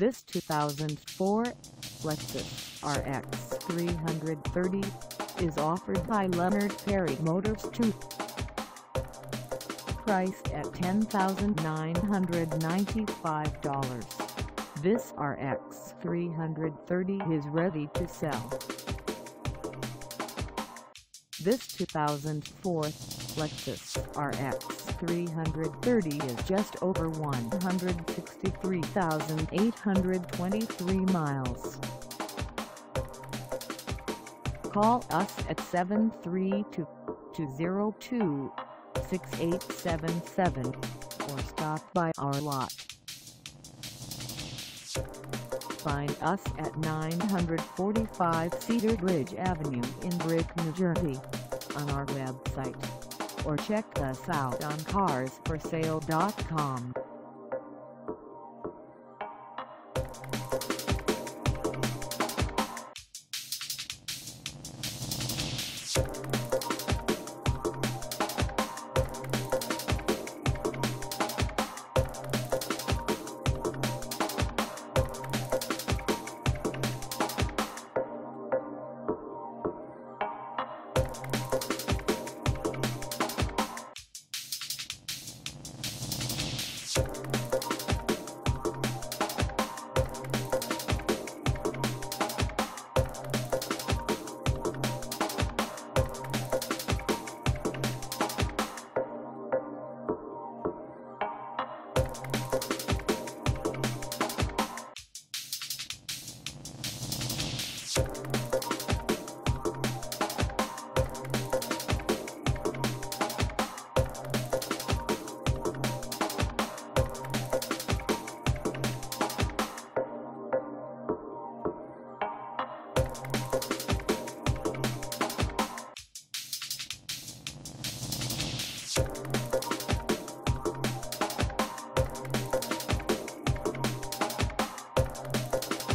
This 2004 Lexus RX 330 is offered by Leonard Perry Motors 2. Priced at $10,995, this RX 330 is ready to sell. This 2004 Lexus RX 330 is just over 163,823 miles. Call us at 732-202-6877 or stop by our lot. Find us at 945 Cedar Bridge Avenue in Brick, New Jersey, on our website, or check us out on carsforsale.com.